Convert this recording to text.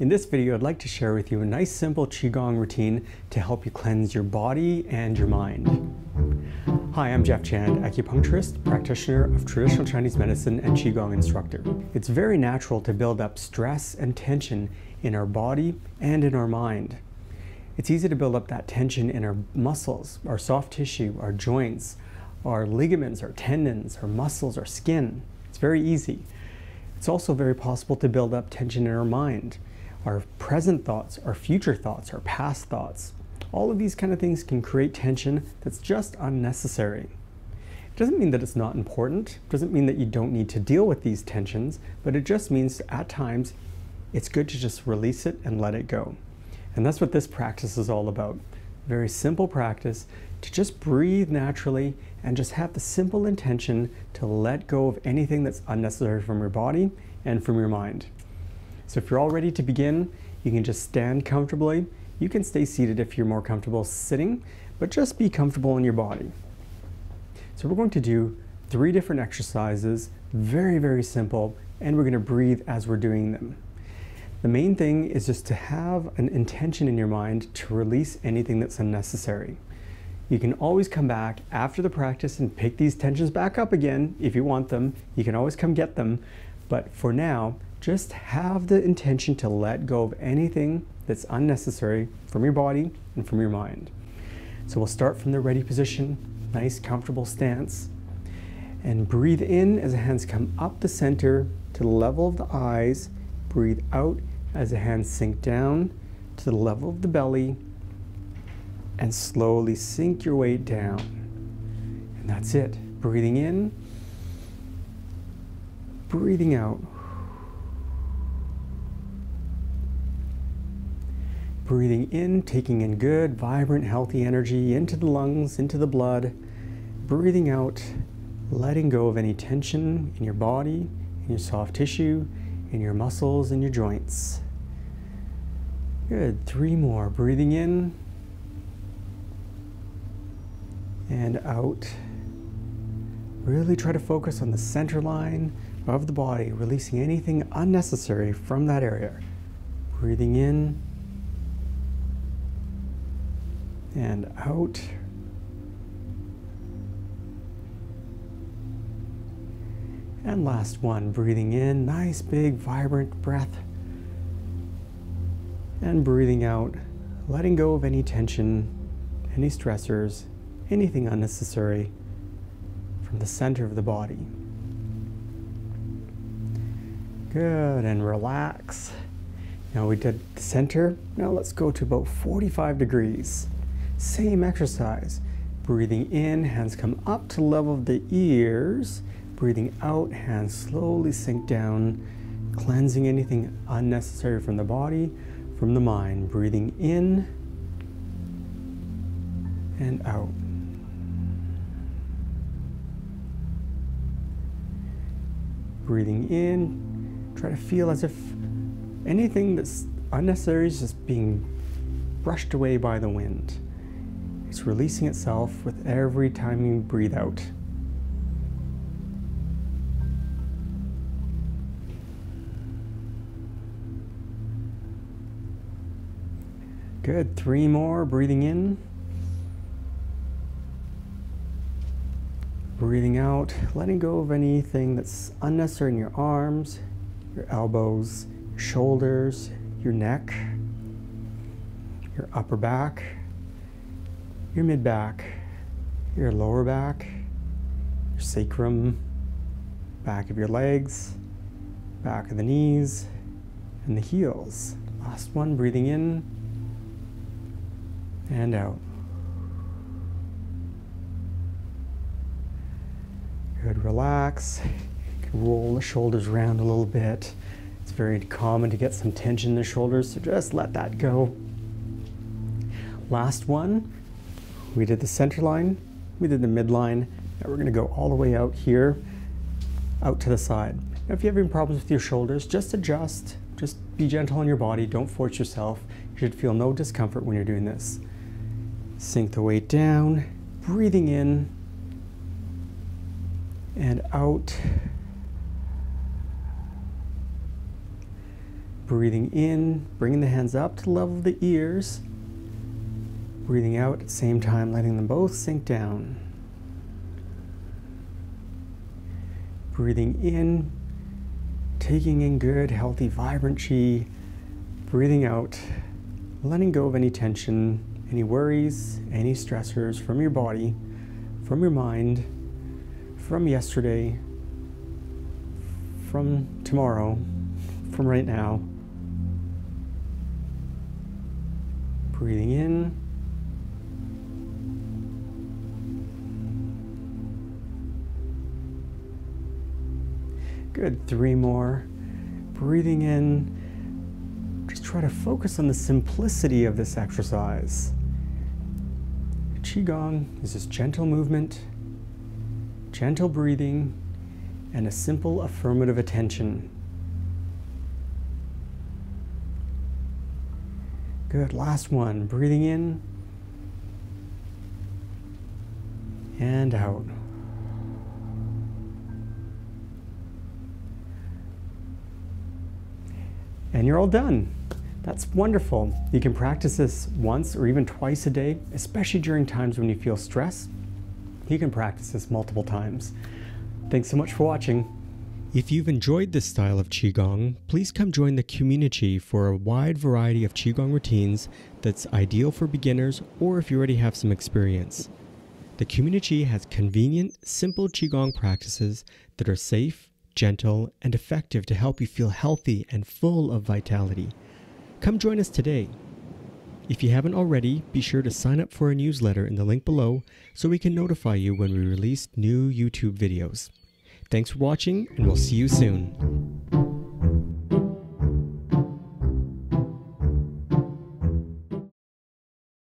In this video, I'd like to share with you a nice simple Qigong routine to help you cleanse your body and your mind. Hi, I'm Jeff Chand, acupuncturist, practitioner of traditional Chinese medicine and Qigong instructor. It's very natural to build up stress and tension in our body and in our mind. It's easy to build up that tension in our muscles, our soft tissue, our joints, our ligaments, our tendons, our muscles, our skin. It's very easy. It's also very possible to build up tension in our mind. Our present thoughts, our future thoughts, our past thoughts. All of these kind of things can create tension that's just unnecessary. It doesn't mean that it's not important. It doesn't mean that you don't need to deal with these tensions, but it just means at times it's good to just release it and let it go. And that's what this practice is all about. Very simple practice to just breathe naturally and just have the simple intention to let go of anything that's unnecessary from your body and from your mind. So if you're all ready to begin, you can just stand comfortably. You can stay seated if you're more comfortable sitting, but just be comfortable in your body. So we're going to do 3 different exercises, very, very simple, and we're going to breathe as we're doing them. The main thing is just to have an intention in your mind to release anything that's unnecessary. You can always come back after the practice and pick these tensions back up again if you want them. You can always come get them, but for now, just have the intention to let go of anything that's unnecessary from your body and from your mind. So we'll start from the ready position, nice comfortable stance, and breathe in as the hands come up the center to the level of the eyes. Breathe out as the hands sink down to the level of the belly and slowly sink your weight down. And that's it. Breathing in, breathing out. Breathing in, taking in good, vibrant, healthy energy into the lungs, into the blood. Breathing out, letting go of any tension in your body, in your soft tissue, in your muscles, in your joints. Good, 3 more. Breathing in and out. Really try to focus on the center line of the body, releasing anything unnecessary from that area. Breathing in and out. And last one, breathing in, nice big vibrant breath. And breathing out, letting go of any tension, any stressors, anything unnecessary from the center of the body. Good, and relax. Now we did the center, now let's go to about 45 degrees. Same exercise. Breathing in, hands come up to the level of the ears. Breathing out, hands slowly sink down, cleansing anything unnecessary from the body, from the mind. Breathing in and out. Breathing in, try to feel as if anything that's unnecessary is just being brushed away by the wind. It's releasing itself with every time you breathe out. Good, 3 more, breathing in. Breathing out, letting go of anything that's unnecessary in your arms, your elbows, your shoulders, your neck, your upper back, your mid back, your lower back, your sacrum, back of your legs, back of the knees, and the heels. Last one, breathing in and out. Good, relax. You can roll the shoulders around a little bit. It's very common to get some tension in the shoulders, so just let that go. Last one. We did the center line, we did the midline, now we're going to go all the way out here, out to the side. Now if you're having problems with your shoulders, just adjust, just be gentle on your body, don't force yourself. You should feel no discomfort when you're doing this. Sink the weight down, breathing in and out. Breathing in, bringing the hands up to the level of the ears. Breathing out at the same time, letting them both sink down. Breathing in, taking in good, healthy, vibrant chi. Breathing out, letting go of any tension, any worries, any stressors from your body, from your mind, from yesterday, from tomorrow, from right now. Breathing in. Good, three more. Breathing in. Just try to focus on the simplicity of this exercise. Qigong is just gentle movement, gentle breathing, and a simple affirmative attention. Good, last one. Breathing in and out. And you're all done. That's wonderful. You can practice this once or even twice a day, especially during times when you feel stress. You can practice this multiple times. Thanks so much for watching. If you've enjoyed this style of Qigong, please come join the community for a wide variety of Qigong routines that's ideal for beginners or if you already have some experience. The community has convenient, simple Qigong practices that are safe, gentle, and effective to help you feel healthy and full of vitality. Come join us today. If you haven't already, be sure to sign up for our newsletter in the link below so we can notify you when we release new YouTube videos. Thanks for watching, and we'll see you soon.